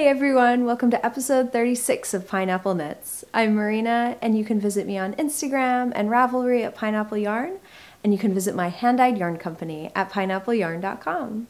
Hey everyone, welcome to episode 36 of Pineapple Knits. I'm Marina, and you can visit me on Instagram and Ravelry at Pineapple Yarn, and you can visit my hand-dyed yarn company at PineappleYarn.com.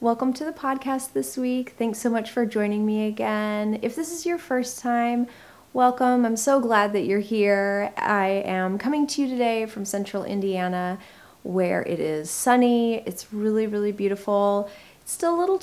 Welcome to the podcast this week. Thanks so much for joining me again. If this is your first time, welcome. I'm so glad that you're here. I am coming to you today from central Indiana, where it is sunny. It's really, really beautiful. Still a little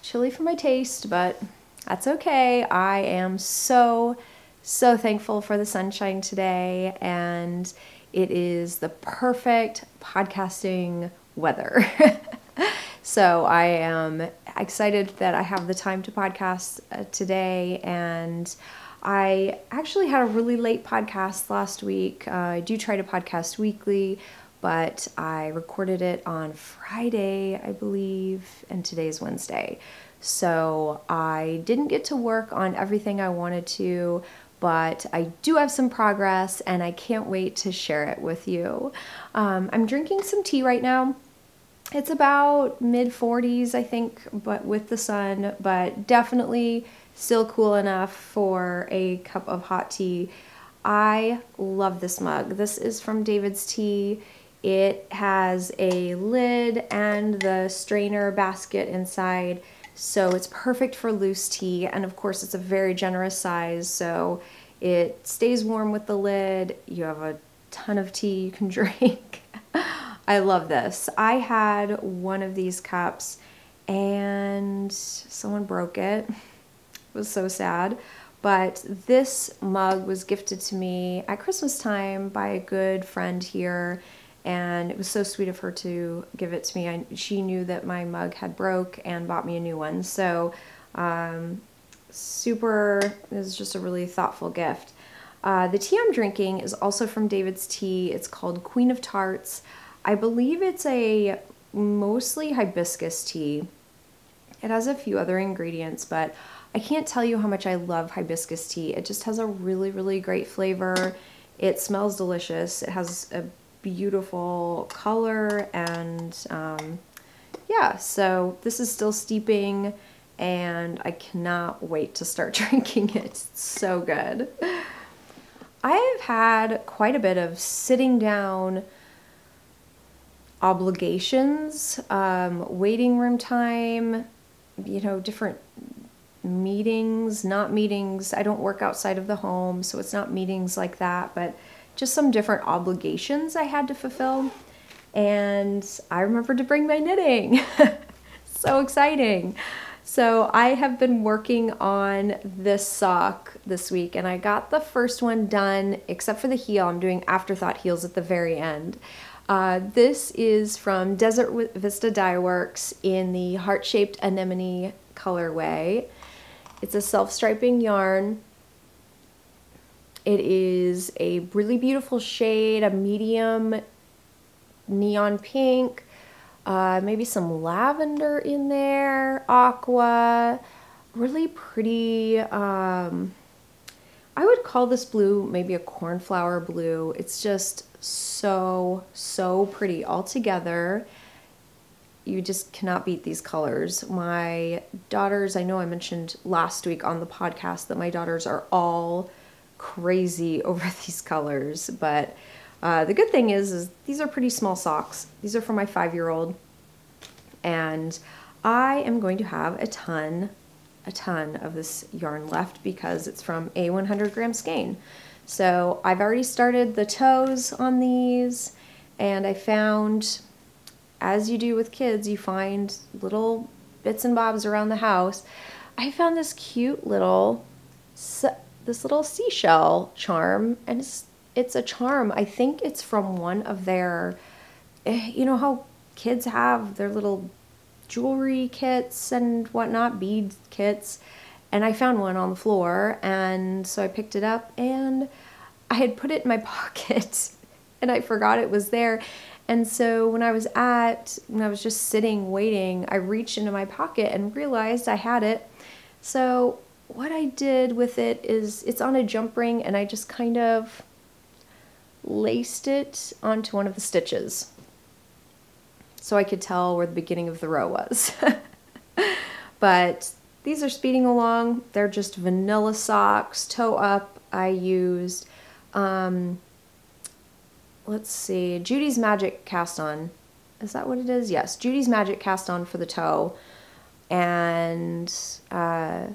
chilly for my taste, but that's okay. I am so thankful for the sunshine today, and it is the perfect podcasting weather. So I am excited that I have the time to podcast today, and I actually had a really late podcast last week. I do try to podcast weekly, but I recorded it on Friday, I believe, and today's Wednesday. So I didn't get to work on everything I wanted to, but I do have some progress, and I can't wait to share it with you. I'm drinking some tea right now. It's about mid-40s, I think, but with the sun, but definitely still cool enough for a cup of hot tea. I love this mug. This is from David's Tea. It has a lid and the strainer basket inside, so it's perfect for loose tea, and of course it's a very generous size, so it stays warm with the lid. You have a ton of tea you can drink. I love this. I had one of these cups and someone broke it. It was so sad, but this mug was gifted to me at Christmas time by a good friend here, and it was so sweet of her to give it to me. She knew that my mug had broke and bought me a new one, so it was just a really thoughtful gift. The tea I'm drinking is also from David's Tea. It's called Queen of Tarts. I believe it's a mostly hibiscus tea. It has a few other ingredients, but I can't tell you how much I love hibiscus tea. It just has a really, really great flavor. It smells delicious. It has a beautiful color, and yeah, so this is still steeping, and I cannot wait to start drinking it. It's so good. I have had quite a bit of sitting down obligations, waiting room time, you know, different meetings, not meetings. I don't work outside of the home, so it's not meetings like that, but just some different obligations I had to fulfill. And I remembered to bring my knitting. So exciting. So I have been working on this sock this week, and I got the first one done except for the heel. I'm doing afterthought heels at the very end. This is from Desert Vista Dyeworks in the Heart-Shaped Anemone colorway. It's a self-striping yarn. It is a really beautiful shade, a medium neon pink, maybe some lavender in there, aqua, really pretty. I would call this blue maybe a cornflower blue. It's just so pretty all together. You just cannot beat these colors. My daughters, I know I mentioned last week on the podcast that my daughters are all crazy over these colors, but the good thing is these are pretty small socks. These are for my 5-year-old, and I am going to have a ton of this yarn left because it's from a 100 gram skein. So I've already started the toes on these, and I found, as you do with kids, you find little bits and bobs around the house. I found this cute little, this little seashell charm, and it's a charm. I think it's from one of their, you know how kids have their little jewelry kits and whatnot, bead kits, and I found one on the floor, and so I picked it up, and I had put it in my pocket and I forgot it was there. And so when I was just sitting waiting, I reached into my pocket and realized I had it. So what I did with it is it's on a jump ring, and I just kind of laced it onto one of the stitches so I could tell where the beginning of the row was. But These are Speeding Along. They're just vanilla socks, toe up. I used, let's see, Judy's Magic Cast On. Is that what it is? Yes, Judy's Magic Cast On for the toe. And I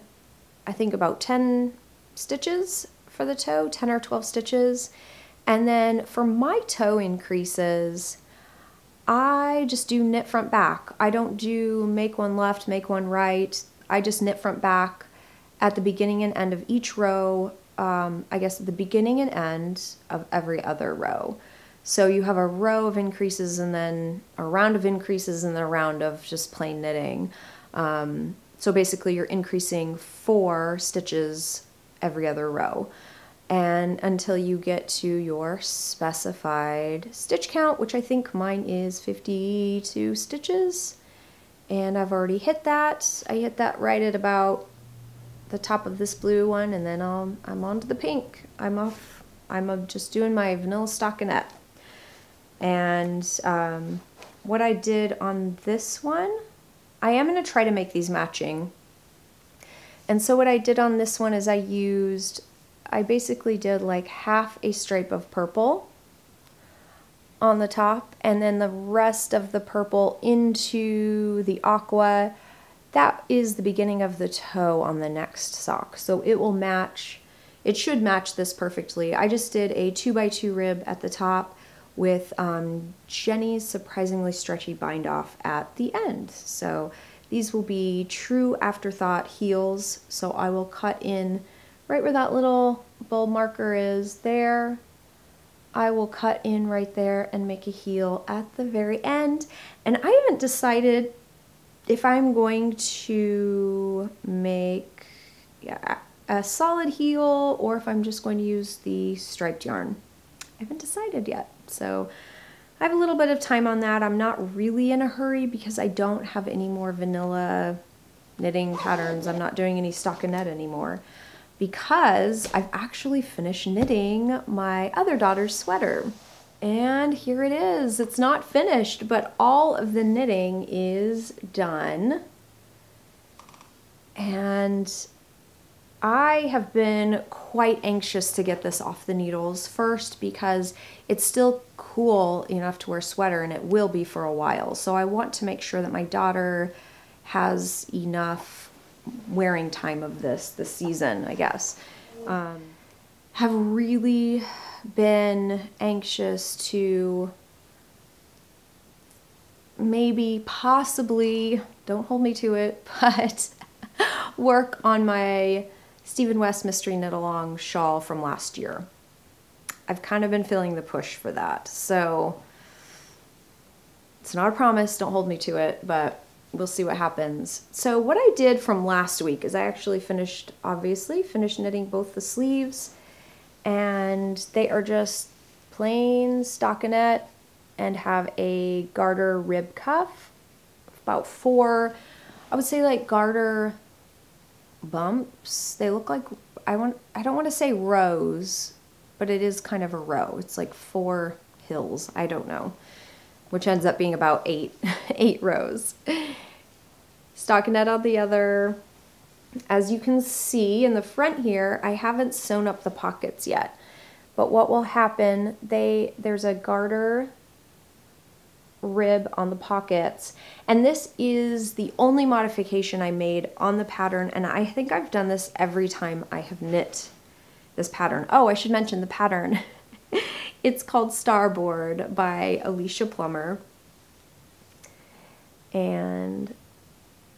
think about 10 stitches for the toe, 10 or 12 stitches. And then for my toe increases, I just do knit front back. I don't do make one left, make one right. I just knit front back at the beginning and end of each row, I guess at the beginning and end of every other row. So you have a row of increases and then a round of increases and then a round of just plain knitting. So basically you're increasing 4 stitches every other row, and until you get to your specified stitch count, which I think mine is 52 stitches, and I've already hit that. I hit that right at about the top of this blue one, and then I'm on to the pink. I'm just doing my vanilla stockinette. And what I did on this one, I am going to try to make these matching. And so what I did on this one is I basically did like half a stripe of purple on the top and then the rest of the purple into the aqua. That is the beginning of the toe on the next sock. So it will match, it should match this perfectly. I just did a 2x2 rib at the top with Jenny's Surprisingly Stretchy Bind Off at the end. So these will be true afterthought heels. So I will cut in right where that little bold marker is there. I will cut in right there and make a heel at the very end. And I haven't decided if I'm going to make a solid heel or if I'm just going to use the striped yarn. I haven't decided yet. So I have a little bit of time on that. I'm not really in a hurry because I don't have any more vanilla knitting patterns. I'm not doing any stockinette anymore, because I've actually finished knitting my other daughter's sweater. And here it is. It's not finished, but all of the knitting is done. And I have been quite anxious to get this off the needles first because it's still cool enough to wear a sweater, and it will be for a while. So I want to make sure that my daughter has enough wearing time of this season, I guess. Have really been anxious to maybe possibly, don't hold me to it, but work on my Stephen West Mystery Knit Along shawl from last year. I've kind of been feeling the push for that. So it's not a promise, don't hold me to it, but we'll see what happens. So what I did from last week is I actually finished knitting both the sleeves, and they are just plain stockinette and have a garter rib cuff, about 4, I would say, like garter bumps. They look like, I don't want to say rows, but it is kind of a row. It's like 4 hills, I don't know, which ends up being about 8 rows. Stockinette on the other. As you can see in the front here, I haven't sewn up the pockets yet, but what will happen, there's a garter rib on the pockets, and this is the only modification I made on the pattern, and I think I've done this every time I have knit this pattern. Oh, I should mention the pattern. It's called Starboard by Alicia Plummer. And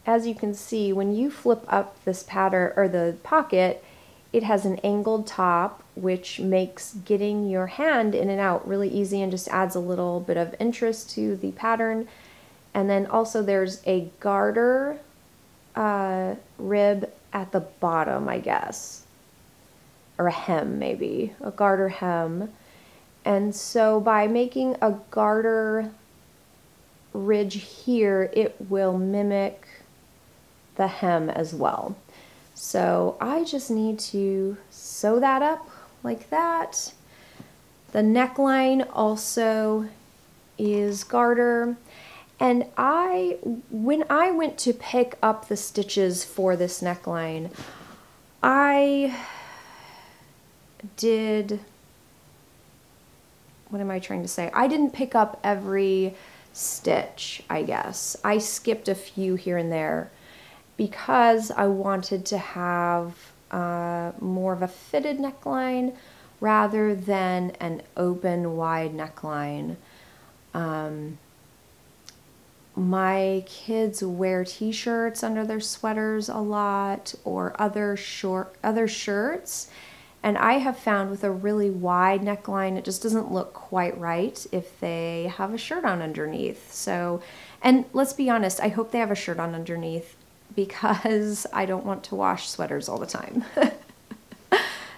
as you can see, when you flip up this pattern or the pocket, it has an angled top, which makes getting your hand in and out really easy and just adds a little bit of interest to the pattern. And then also there's a garter rib at the bottom, I guess, or a hem, maybe a garter hem. And so by making a garter ridge here, it will mimic the hem as well. So I just need to sew that up like that. The neckline also is garter. And when I went to pick up the stitches for this neckline, I did, what am I trying to say? I didn't pick up every stitch, I guess. I skipped a few here and there because I wanted to have more of a fitted neckline rather than an open wide neckline. My kids wear t-shirts under their sweaters a lot, or other shirts, and I have found with a really wide neckline it just doesn't look quite right if they have a shirt on underneath. So, and let's be honest, I hope they have a shirt on underneath because I don't want to wash sweaters all the time.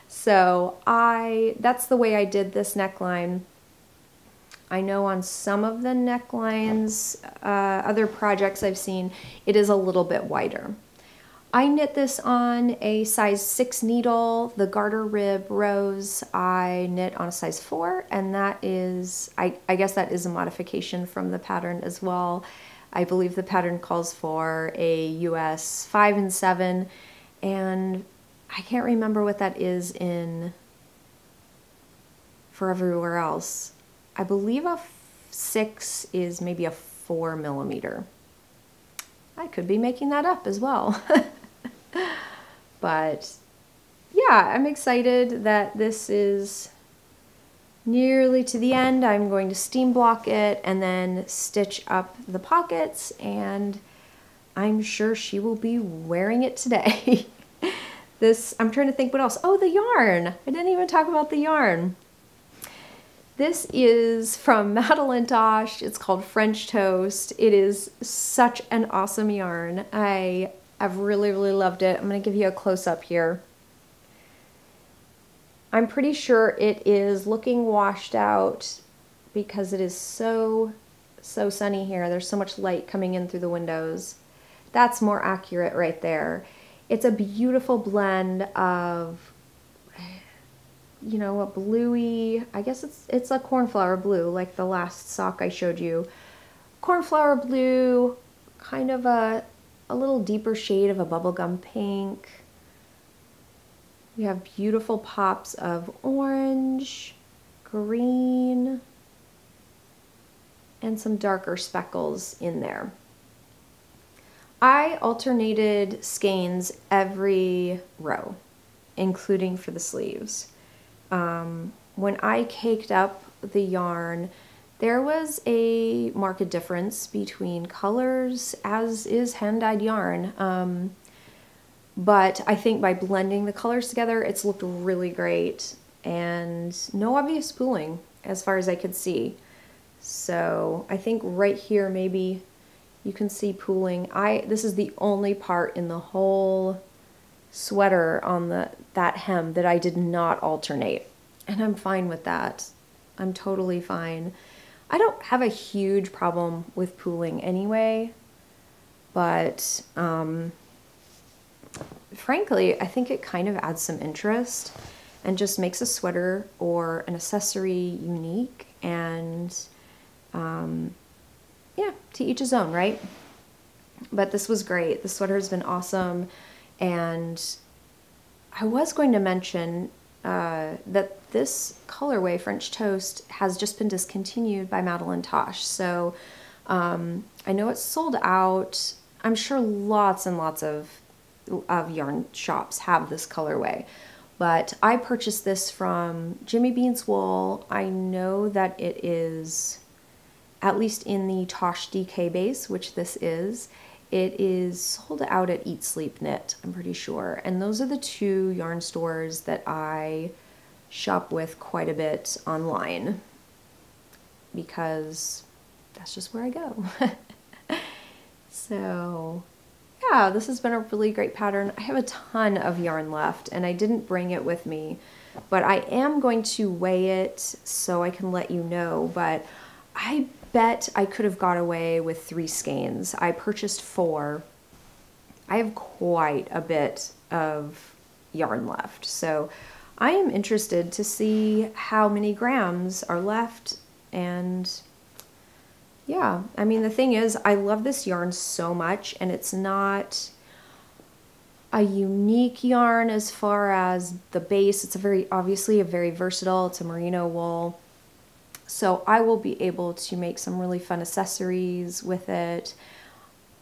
So that's the way I did this neckline. I know on some of the necklines, other projects I've seen, it is a little bit wider. I knit this on a size 6 needle, the garter rib rose I knit on a size 4, and that is, I guess that is a modification from the pattern as well. I believe the pattern calls for a US 5 and 7, and I can't remember what that is in for everywhere else. I believe a 6 is maybe a 4mm. I could be making that up as well. But yeah, I'm excited that this is nearly to the end. I'm going to steam block it and then stitch up the pockets, and I'm sure she will be wearing it today. I'm trying to think what else. Oh, the yarn. I didn't even talk about the yarn. This is from Madelinetosh. It's called French Toast. It is such an awesome yarn. I've really, really loved it. I'm going to give you a close-up here. I'm pretty sure it is looking washed out because it is so, so sunny here. There's so much light coming in through the windows. That's more accurate right there. It's a beautiful blend of, you know, a bluey, I guess it's a cornflower blue, like the last sock I showed you. Cornflower blue, kind of a little deeper shade of a bubblegum pink. You have beautiful pops of orange, green, and some darker speckles in there. I alternated skeins every row, including for the sleeves. When I caked up the yarn, there was a marked difference between colors, as is hand-dyed yarn. But I think by blending the colors together, it's looked really great, and no obvious pooling as far as I could see. So I think right here, maybe you can see pooling. This is the only part in the whole sweater on that hem that I did not alternate, and I'm fine with that. I'm totally fine. I don't have a huge problem with pooling anyway, but frankly, I think it kind of adds some interest and just makes a sweater or an accessory unique, and yeah, to each his own, right? But this was great. The sweater has been awesome. And I was going to mention that this colorway, French Toast, has just been discontinued by Madelinetosh. So I know it's sold out. I'm sure lots and lots of yarn shops have this colorway. But I purchased this from Jimmy Beans Wool. I know that it is, at least in the Tosh DK base, which this is, it is sold out at Eat Sleep Knit, I'm pretty sure. And those are the two yarn stores that I shop with quite a bit online because that's just where I go. So yeah, this has been a really great pattern. I have a ton of yarn left, and I didn't bring it with me, but I am going to weigh it so I can let you know. But I bet I could have got away with 3 skeins. I purchased 4. I have quite a bit of yarn left, so I am interested to see how many grams are left, and yeah, I mean, the thing is, I love this yarn so much, and it's not a unique yarn as far as the base. It's a very, obviously a very versatile, it's a merino wool. So I will be able to make some really fun accessories with it.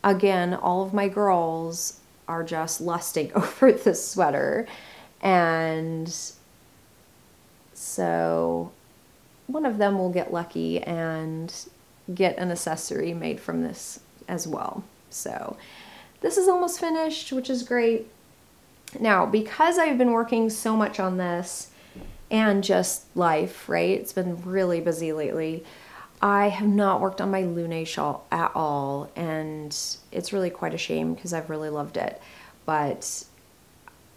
Again, all of my girls are just lusting over this sweater. And so one of them will get lucky and get an accessory made from this as well. So this is almost finished, which is great. Now, because I've been working so much on this and just life, right? It's been really busy lately. I have not worked on my Lunae shawl at all, and it's really quite a shame because I've really loved it. But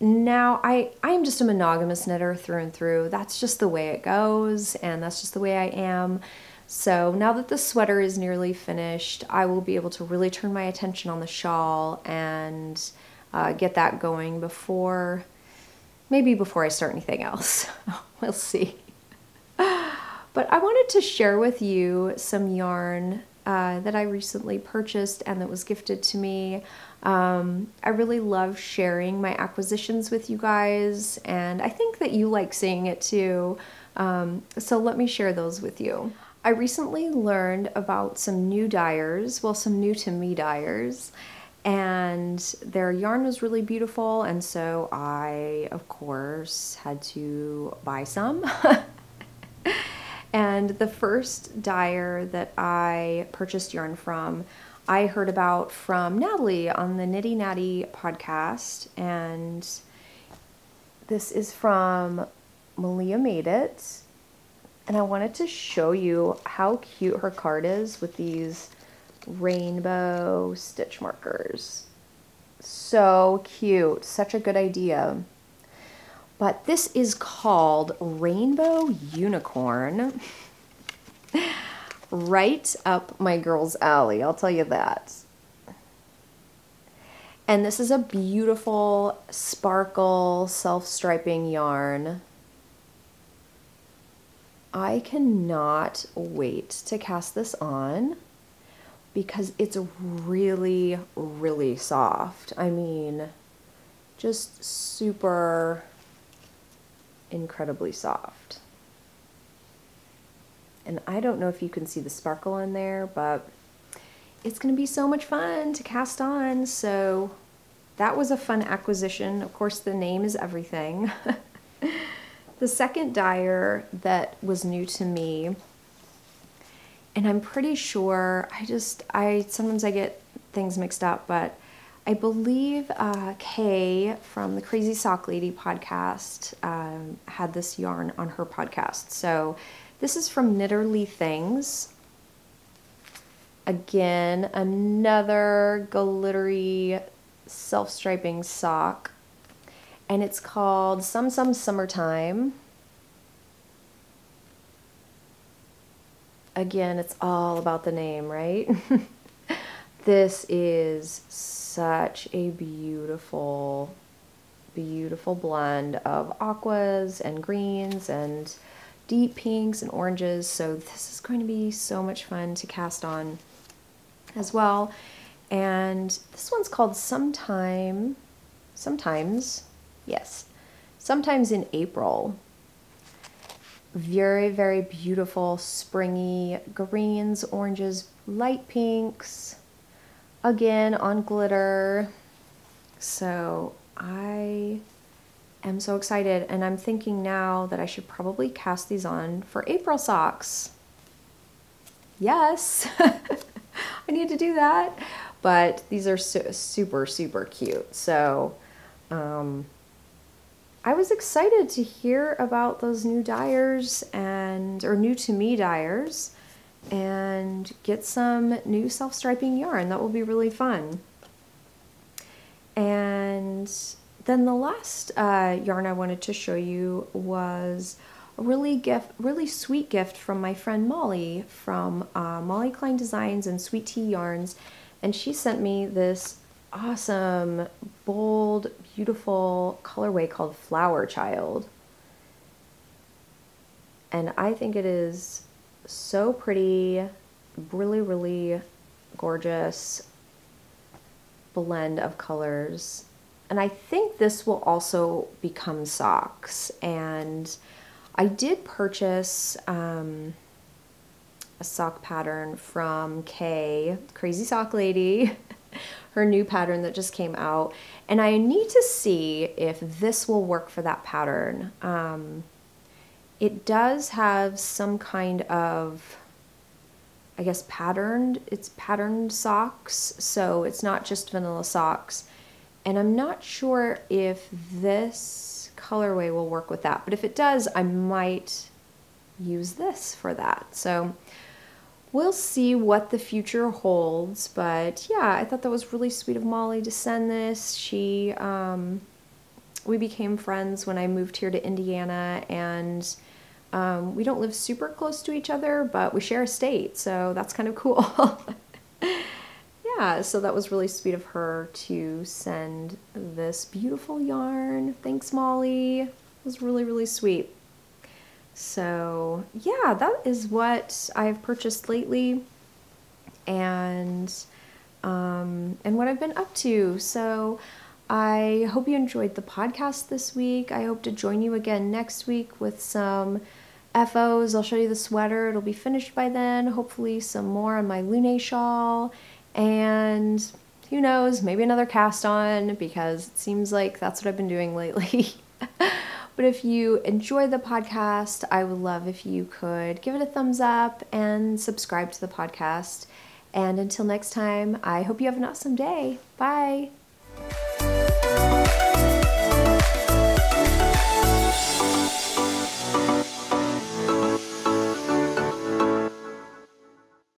now I'm just a monogamous knitter through and through. That's just the way it goes, and that's just the way I am. So now that the sweater is nearly finished, I will be able to really turn my attention on the shawl and get that going before, maybe before I start anything else. We'll see. But I wanted to share with you some yarn that I recently purchased and that was gifted to me. I really love sharing my acquisitions with you guys, and I think that you like seeing it too. So let me share those with you. I recently learned about some new dyers, well, some new to me dyers, and their yarn was really beautiful, and so I, of course, had to buy some. And the first dyer that I purchased yarn from, I heard about from Natalie on the Knitty Natty podcast, and this is from Malia Mayed It. And I wanted to show you how cute her card is with these rainbow stitch markers. So cute, such a good idea. But this is called Rainbow Unicorn. Right up my girl's alley, I'll tell you that. And this is a beautiful sparkle self-striping yarn. I cannot wait to cast this on because it's really, really soft. I mean, just super incredibly soft. And I don't know if you can see the sparkle in there, but it's going to be so much fun to cast on. So that was a fun acquisition. Of course, the name is everything. The second dyer that was new to me, and I'm pretty sure, I sometimes I get things mixed up, but I believe Kay from the Crazy Sock Lady podcast had this yarn on her podcast. So this is from Knitterly Things. Again, another glittery self-striping sock. And it's called Sum-Sum-Summertime. Again, it's all about the name, right? This is such a beautiful, beautiful blend of aquas and greens and deep pinks and oranges. So this is going to be so much fun to cast on as well. And this one's called Sometimes in April. Very, very beautiful springy greens, oranges, light pinks, again on glitter. So I am so excited, and I'm thinking now that I should probably cast these on for April socks. Yes, I need to do that. But these are super, super cute. So I was excited to hear about those new dyers or new to me dyers, and get some new self-striping yarn. That will be really fun. And then the last yarn I wanted to show you was a really sweet gift from my friend Molly from Molly Klein Designs and Sweet Tea Yarns, and she sent me this awesome, bold, beautiful colorway called Flower Child. And I think it is so pretty really, really gorgeous blend of colors. And I think this will also become socks. And I did purchase a sock pattern from Kay, Crazy Sock Lady, her new pattern that just came out. And I need to see if this will work for that pattern. It does have some kind of, I guess, patterned, it's patterned socks, so it's not just vanilla socks. And I'm not sure if this colorway will work with that, but if it does, I might use this for that. So we'll see what the future holds, but yeah, I thought that was really sweet of Molly to send this. She, we became friends when I moved here to Indiana, and we don't live super close to each other, but we share a state, so that's kind of cool. Yeah, so that was really sweet of her to send this beautiful yarn. Thanks, Molly. It was really, really sweet. So yeah, that is what I've purchased lately and what I've been up to. So I hope you enjoyed the podcast this week. I hope to join you again next week with some FOs. I'll show you the sweater. It'll be finished by then. Hopefully some more on my Lunae shawl, and who knows, maybe another cast on, because it seems like that's what I've been doing lately. But if you enjoy the podcast, I would love if you could give it a thumbs up and subscribe to the podcast. And until next time, I hope you have an awesome day. Bye.